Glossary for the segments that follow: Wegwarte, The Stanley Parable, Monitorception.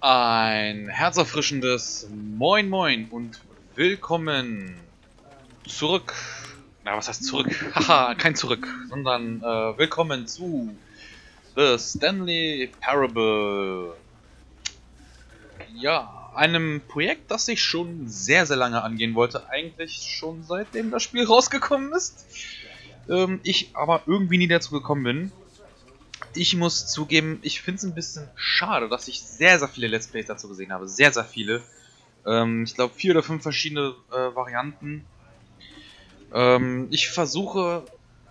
Ein herzerfrischendes Moin Moin und willkommen zurück. Na, was heißt zurück? Haha, kein zurück, sondern willkommen zu The Stanley Parable. Ja, einem Projekt, das ich schon sehr, sehr lange angehen wollte. Eigentlich schon seitdem das Spiel rausgekommen ist. Ich aber irgendwie nie dazu gekommen bin. Ich muss zugeben, ich finde es ein bisschen schade, dass ich sehr, sehr viele Let's Plays dazu gesehen habe. Sehr, sehr viele. Ich glaube 4 oder 5 verschiedene Varianten. Ich versuche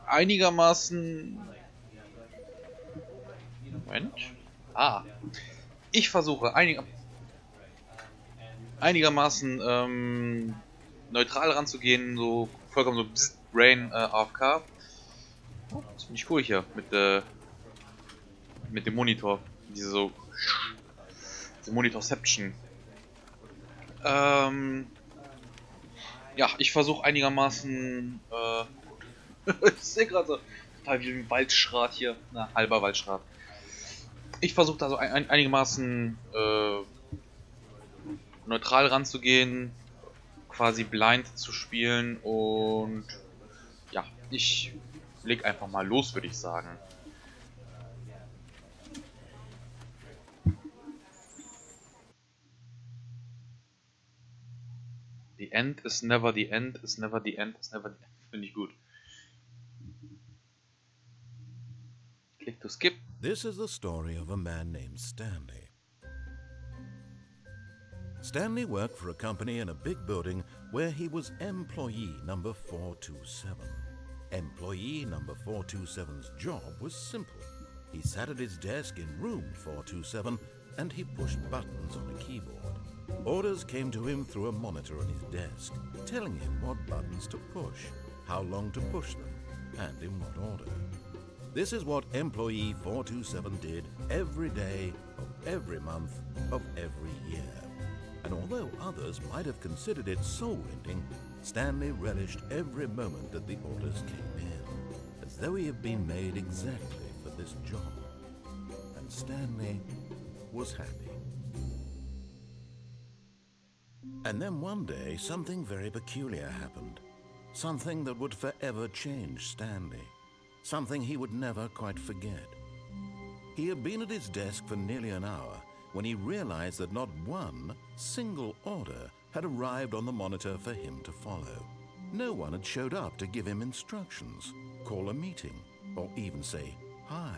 einigermaßen... Moment. Ich versuche einigermaßen neutral ranzugehen, so vollkommen so Brain AFK. Oh, das finde ich cool hier mit dem Monitor, diese Monitorception. Ja, ich versuche einigermaßen, ich sehe gerade so total wie ein Waldschrat hier, na, halber Waldschrat. Ich versuche da so einigermaßen neutral ranzugehen, quasi blind zu spielen und ja, ich leg einfach mal los, würde ich sagen. The end is never the end, is never the end, is never the end. Finde ich gut. Click to skip. This is the story of a man named Stanley. Stanley worked for a company in a big building where he was employee number 427. Employee number 427's job was simple. He sat at his desk in room 427 and he pushed buttons on a keyboard. Orders came to him through a monitor on his desk, telling him what buttons to push, how long to push them, and in what order. This is what employee 427 did every day, of every month, of every year. And although others might have considered it soul-rending, Stanley relished every moment that the orders came in, as though he had been made exactly for this job. And Stanley was happy. And then one day, something very peculiar happened. Something that would forever change Stanley. Something he would never quite forget. He had been at his desk for nearly an hour when he realized that not one single order had arrived on the monitor for him to follow. No one had showed up to give him instructions, call a meeting, or even say hi.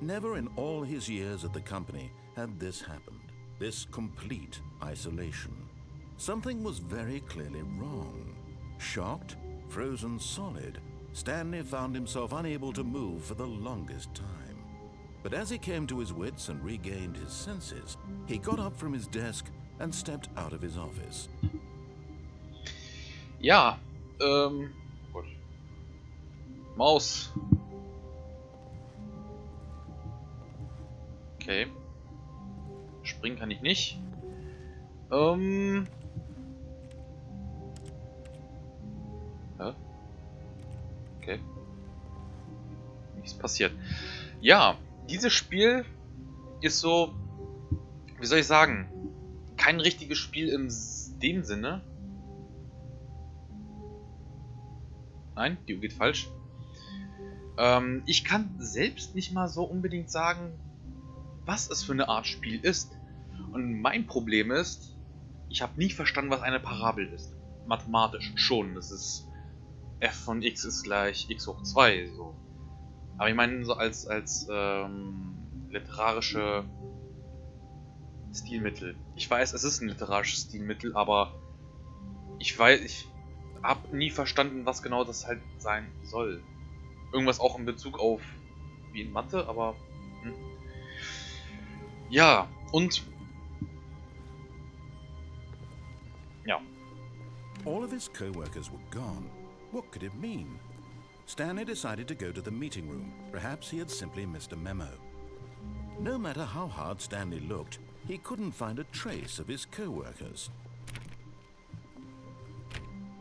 Never in all his years at the company had this happened, this complete isolation. Something was very clearly wrong. Shocked, frozen solid, Stanley found himself unable to move for the longest time. But as he came to his wits and regained his senses, he got up from his desk and stepped out of his office. Ja, gut. Maus. Okay. Springen kann ich nicht. Okay. Nichts passiert. Ja, dieses Spiel ist so, wie soll ich sagen, kein richtiges Spiel in dem Sinne. Nein, die Uhr geht falsch. Ich kann selbst nicht mal so unbedingt sagen, was es für eine Art Spiel ist. Und mein Problem ist, ich habe nie verstanden, was eine Parabel ist. Mathematisch schon, das ist... f von x ist gleich x hoch 2, so. Aber ich meine, so als literarische Stilmittel. Ich weiß, es ist ein literarisches Stilmittel, aber ich habe nie verstanden, was genau das halt sein soll. Irgendwas auch in Bezug auf, wie in Mathe, aber... Hm. Ja, und... Ja. All of his co-workers were gone. What could it mean? Stanley decided to go to the meeting room. Perhaps he had simply missed a memo. No matter how hard Stanley looked, he couldn't find a trace of his co-workers.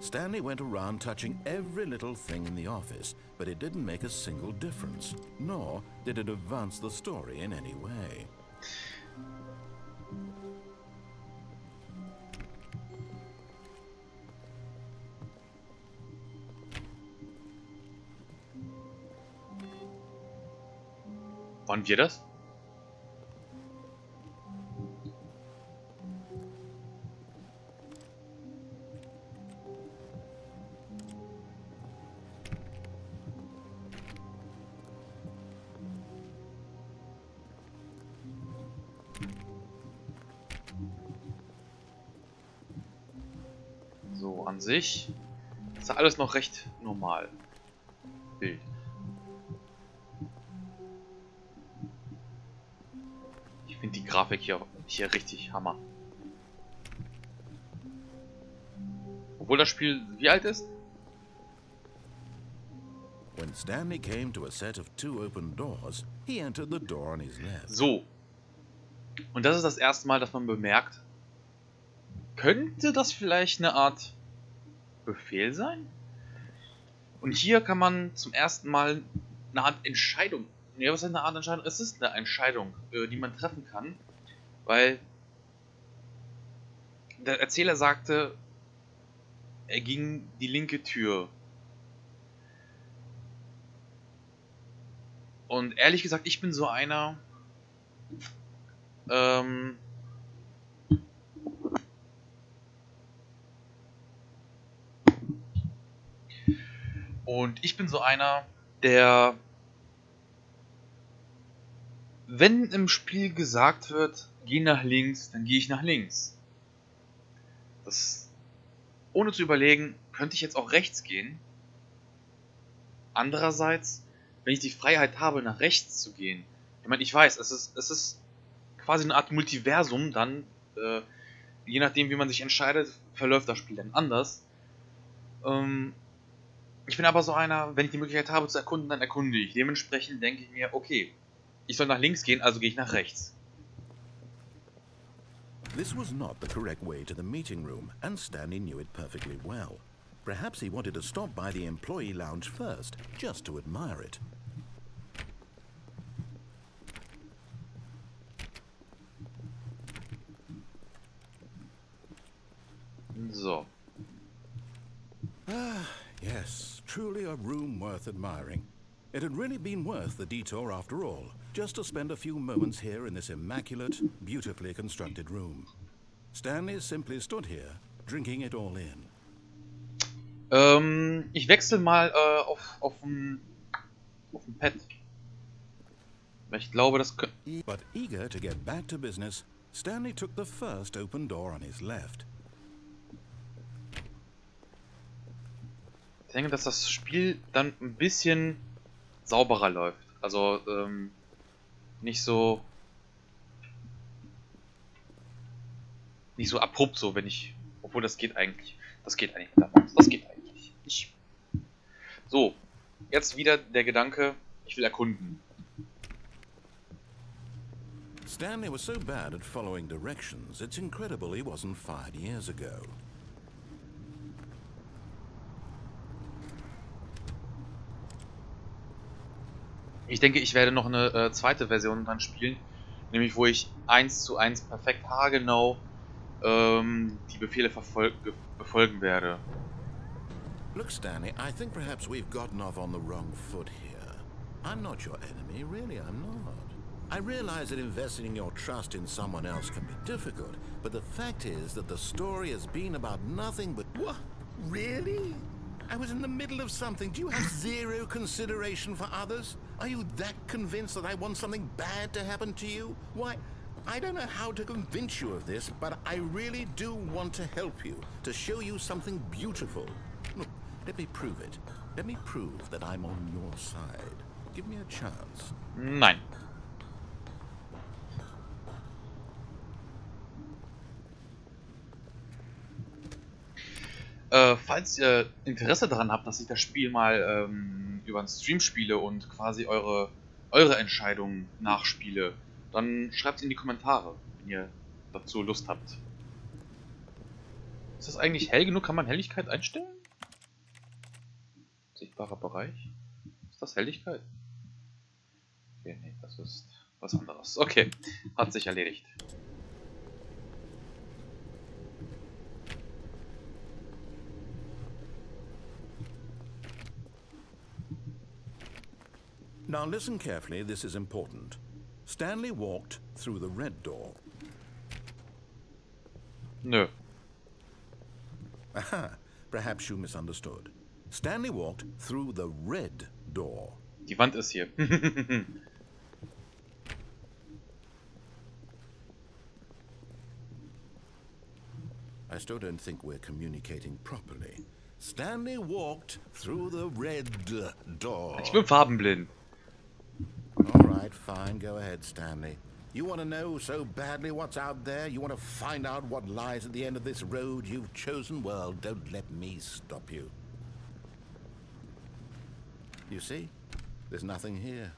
Stanley went around touching every little thing in the office, but it didn't make a single difference, nor did it advance the story in any way. Konnten wir das? So, an sich ist ja alles noch recht normal. Bild. Ich finde die Grafik hier richtig Hammer. Obwohl das Spiel wie alt ist? When Stanley came to a set of two open doors, he entered the door on his left. So. Und das ist das erste Mal, dass man bemerkt, könnte das vielleicht eine Art Befehl sein? Und hier kann man zum ersten Mal eine Art Entscheidung. Ja, was ist eine Art Entscheidung? Es ist eine Entscheidung, die man treffen kann, weil der Erzähler sagte, er ging die linke Tür. Und ehrlich gesagt, ich bin so einer. Der, wenn im Spiel gesagt wird, geh nach links, dann gehe ich nach links. Das, ohne zu überlegen, könnte ich jetzt auch rechts gehen. Andererseits, wenn ich die Freiheit habe, nach rechts zu gehen, ich meine, ich weiß, es ist quasi eine Art Multiversum, dann, je nachdem, wie man sich entscheidet, verläuft das Spiel dann anders. Ich bin aber so einer, wenn ich die Möglichkeit habe zu erkunden, dann erkunde ich. Dementsprechend denke ich mir, okay, ich soll nach links gehen, also gehe ich nach rechts. This was not the correct way to the meeting room, and Stanley knew it perfectly well. Perhaps he wanted to stop by the employee lounge first, just to admire it. So. Yes, truly a room worth admiring. It had really been worth the detour after all, just to spend a few moments here in this immaculate, beautifully constructed room. Stanley simply stood here, drinking it all in. Ich wechsle mal auf ein Pad. Ich glaube, das könnte... But eager to get back to business, Stanley took the first open door on his left. Ich denke, dass das Spiel dann ein bisschen sauberer läuft. Also nicht so abrupt so, wenn ich. Obwohl das geht eigentlich nicht. So, jetzt wieder der Gedanke, ich will erkunden. Stanley was so bad at following directions, it's incredible he wasn't 5 years ago. Ich denke, ich werde noch eine zweite Version dann spielen, nämlich wo ich 1:1 perfekt haargenau die Befehle befolgen werde. Look, Stanley, I think perhaps we've gotten off on the wrong foot here. I'm not your enemy, really, I'm not. I realize that investing your trust in someone else can be difficult, but the fact is that the story has been about nothing but... What? Really? I was in the middle of something. Do you have zero consideration for others? Are you that convinced that I want something bad to happen to you? Why, I don't know how to convince you of this, but I really do want to help you, to show you something beautiful. Look, let me prove it. Let me prove that I'm on your side. Give me a chance. Nein. Falls ihr Interesse daran habt, dass ich das Spiel mal über einen Stream spiele und quasi eure Entscheidungen nachspiele, dann schreibt es in die Kommentare, wenn ihr dazu Lust habt. Ist das eigentlich hell genug? Kann man Helligkeit einstellen? Sichtbarer Bereich? Ist das Helligkeit? Okay, nee, das ist was anderes. Okay, hat sich erledigt. Now listen carefully, this is important. Stanley walked through the red door. No. Aha, perhaps you misunderstood. Stanley walked through the red door. Die Wand ist hier. I still don't think we're communicating properly. Stanley walked through the red door. Ich bin farbenblind. All right, fine. Go ahead, Stanley. You want to know so badly what's out there? You want to find out what lies at the end of this road you've chosen? Well, don't let me stop you. You see? There's nothing here.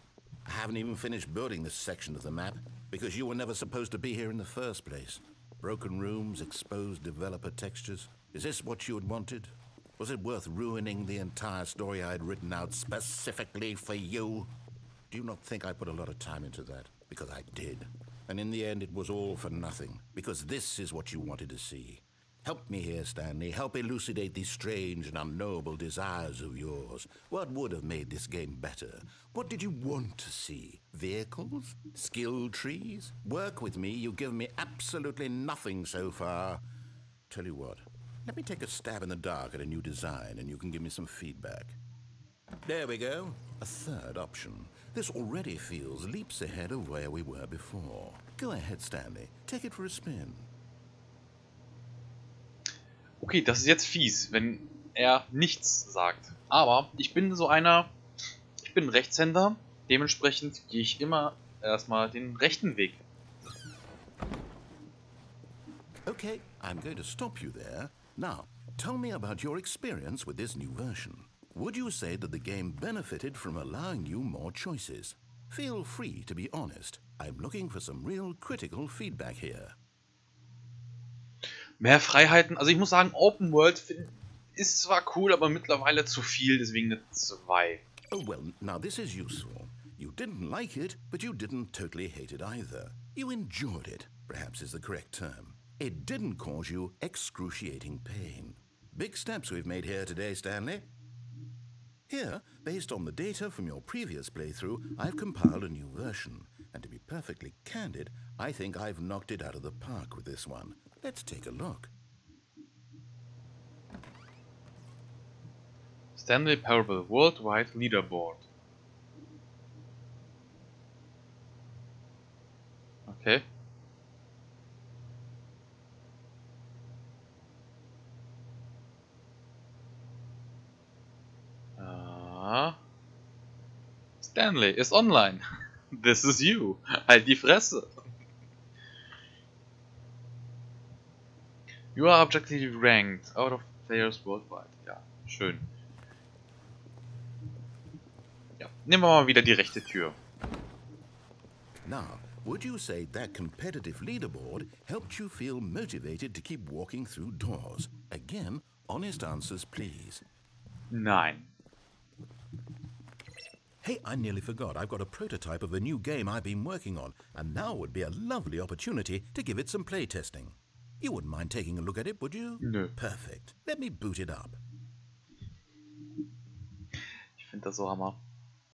I haven't even finished building this section of the map because you were never supposed to be here in the first place. Broken rooms, exposed developer textures. Is this what you had wanted? Was it worth ruining the entire story I had written out specifically for you? Do you not think I put a lot of time into that? Because I did. And in the end, it was all for nothing. Because this is what you wanted to see. Help me here, Stanley. Help elucidate these strange and unknowable desires of yours. What would have made this game better? What did you want to see? Vehicles? Skill trees? Work with me. You've given me absolutely nothing so far. Tell you what, let me take a stab in the dark at a new design and you can give me some feedback. There we go. A third option. This already feels leaps ahead of where we were before. Go ahead, Stanley. Take it for a spin. Okay, das ist jetzt fies, wenn er nichts sagt. Aber ich bin so einer, ich bin Rechtshänder, dementsprechend gehe ich immer erstmal den rechten Weg. Okay, I'm going to stop you there. Now, tell me about your experience with this new version. Would you say that the game benefited from allowing you more choices? Feel free to be honest. I'm looking for some real critical feedback here. Mehr Freiheiten, also ich muss sagen, Open World ist zwar cool, aber mittlerweile zu viel, deswegen eine 2. Oh well, now this is useful. You didn't like it, but you didn't totally hate it either. You enjoyed it, perhaps is the correct term. It didn't cause you excruciating pain. Big steps we've made here today, Stanley. Here, based on the data from your previous playthrough, I've compiled a new version. And to be perfectly candid, I think I've knocked it out of the park with this one. Let's take a look. Stanley Parable Worldwide Leaderboard. Okay. Stanley is online. This is you. Halt die Fresse. You are objectively ranked out of players worldwide. Ja, schön. Ja, nehmen wir mal wieder die rechte Tür. Now, would you say that competitive leaderboard helped you feel motivated to keep walking through doors? Again, honest answers, please. Nein. Hey, I nearly forgot. I've got a prototype of a new game I've been working on, and now would be a lovely opportunity to give it some playtesting. You wouldn't mind taking a look at it, would you? Nö. Perfect. Let me boot it up. Ich finde das so hammer.